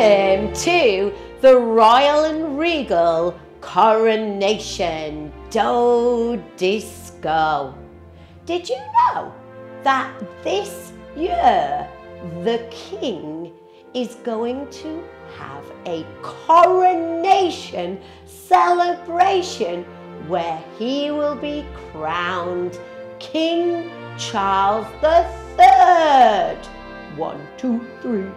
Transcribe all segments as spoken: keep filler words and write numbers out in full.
Welcome to the Royal and Regal Coronation Dough Disco. Did you know that this year the King is going to have a coronation celebration where he will be crowned King Charles the third? One, two, three.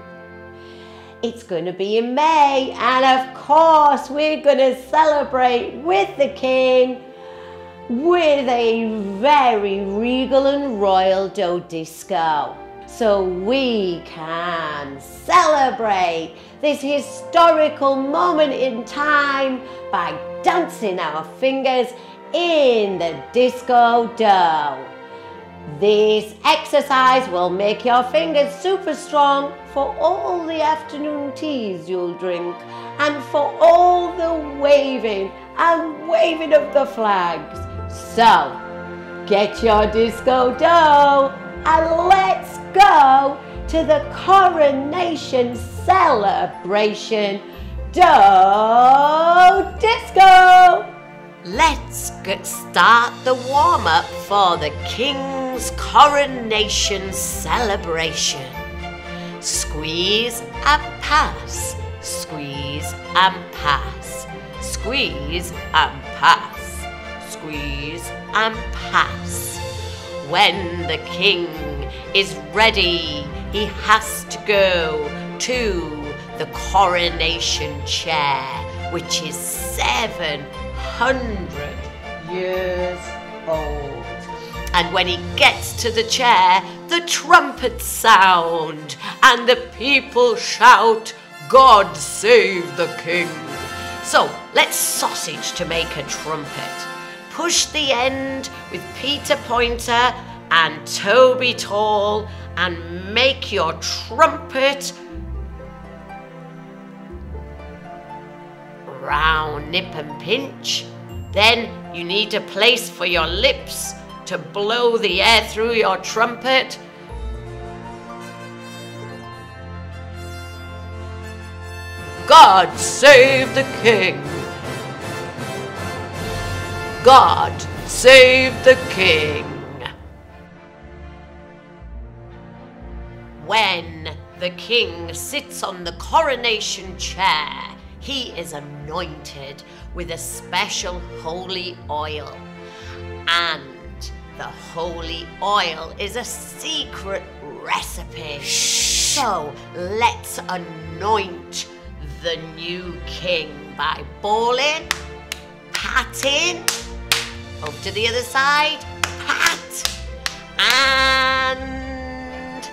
It's going to be in May, and of course we're going to celebrate with the King with a very regal and royal dough disco, so we can celebrate this historical moment in time by dancing our fingers in the disco dough. This exercise will make your fingers super strong for all the afternoon teas you'll drink and for all the waving and waving of the flags. So, get your disco dough and let's go to the coronation celebration dough disco. Let's get start the warm-up for the King's coronation celebration. Squeeze and pass, squeeze and pass, squeeze and pass, squeeze and pass. When the King is ready, he has to go to the coronation chair, which is seven hundred years old. And when he gets to the chair, the trumpets sound and the people shout, "God save the King." So let's sausage to make a trumpet. Push the end with Peter Pointer and Toby Tall and make your trumpet round, nip and pinch. Then you need a place for your lips to blow the air through your trumpet. God save the King. God save the King. When the King sits on the coronation chair, he is anointed with a special holy oil, and the holy oil is a secret recipe. Shh. So let's anoint the new King by balling, patting, over to the other side, pat, and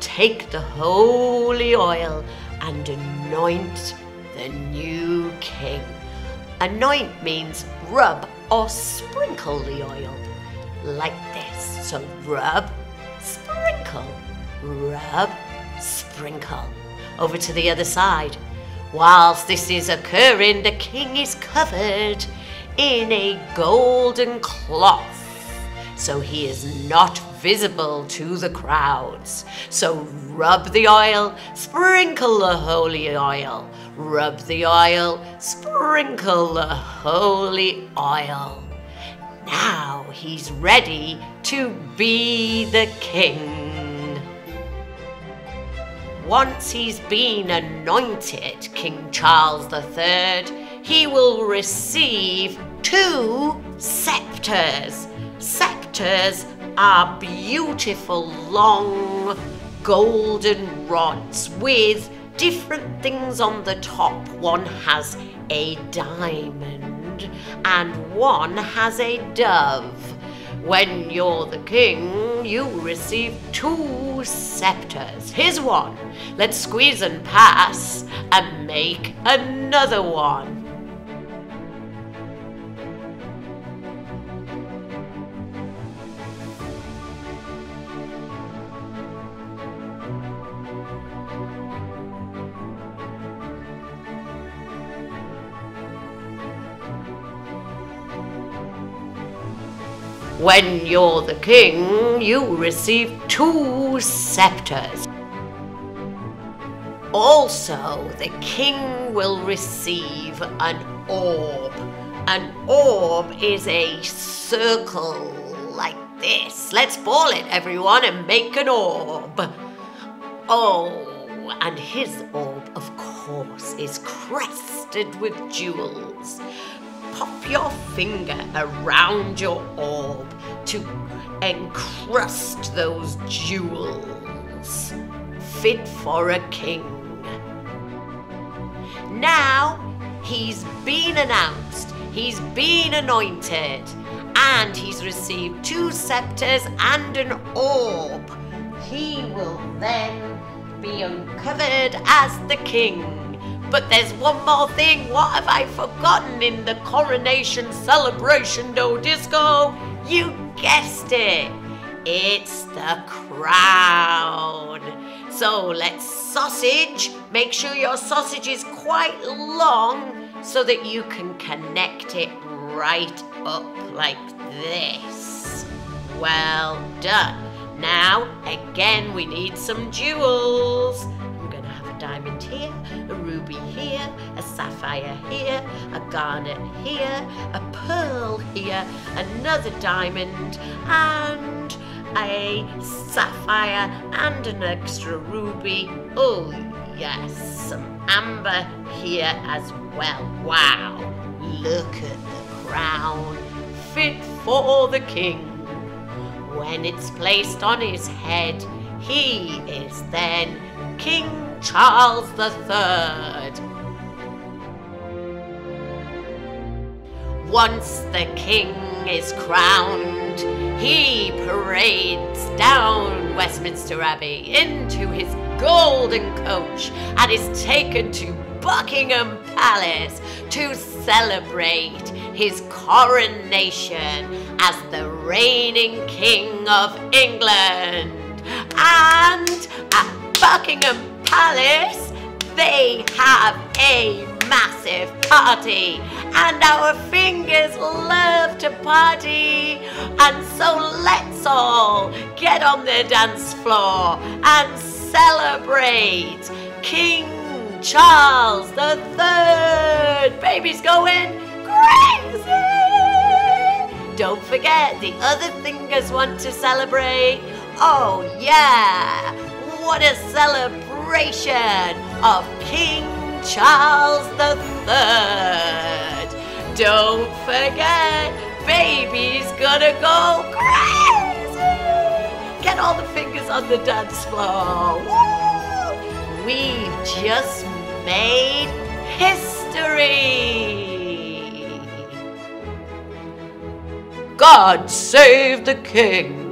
take the holy oil and anoint the new King. Anoint means rub or sprinkle the oil, like this. So rub, sprinkle, rub, sprinkle. Over to the other side. Whilst this is occurring, the King is covered in a golden cloth, so he is not visible to the crowds. So rub the oil, sprinkle the holy oil, rub the oil, sprinkle the holy oil. Now he's ready to be the King. Once he's been anointed King Charles the third, he will receive two scepters. Scepters are beautiful long golden rods with different things on the top. One has a diamond and one has a dove. When you're the King, you receive two scepters. Here's one. Let's squeeze and pass and make another one. When you're the King, you receive two scepters. Also, the king will receive an orb. An orb is a circle like this. Let's ball it, everyone, and make an orb. Oh, and his orb, of course, is crested with jewels. Pop your finger around your orb to encrust those jewels. Fit for a king. Now he's been announced, he's been anointed, and he's received two scepters and an orb. He will then be uncovered as the king. But there's one more thing. What have I forgotten in the coronation celebration, Dough Disco? You guessed it. It's the crown. So let's sausage. Make sure your sausage is quite long so that you can connect it right up like this. Well done. Now, again, we need some jewels. Diamond here, a ruby here, a sapphire here, a garnet here, a pearl here, another diamond, and a sapphire and an extra ruby. Oh yes, some amber here as well. Wow, look at the crown, fit for the king. When it's placed on his head, he is then King Charles the Third. Once the king is crowned, he parades down Westminster Abbey into his golden coach and is taken to Buckingham Palace to celebrate his coronation as the reigning king of England. And at Buckingham Palace, they have a massive party, and our fingers love to party, and so let's all get on the dance floor and celebrate King Charles the Third. Baby's going crazy! Don't forget, the other fingers want to celebrate. Oh yeah, what a celebration of King Charles the Third. Don't forget, baby's gonna go crazy! Get all the fingers on the dance floor. Woo! We've just made history. God save the king.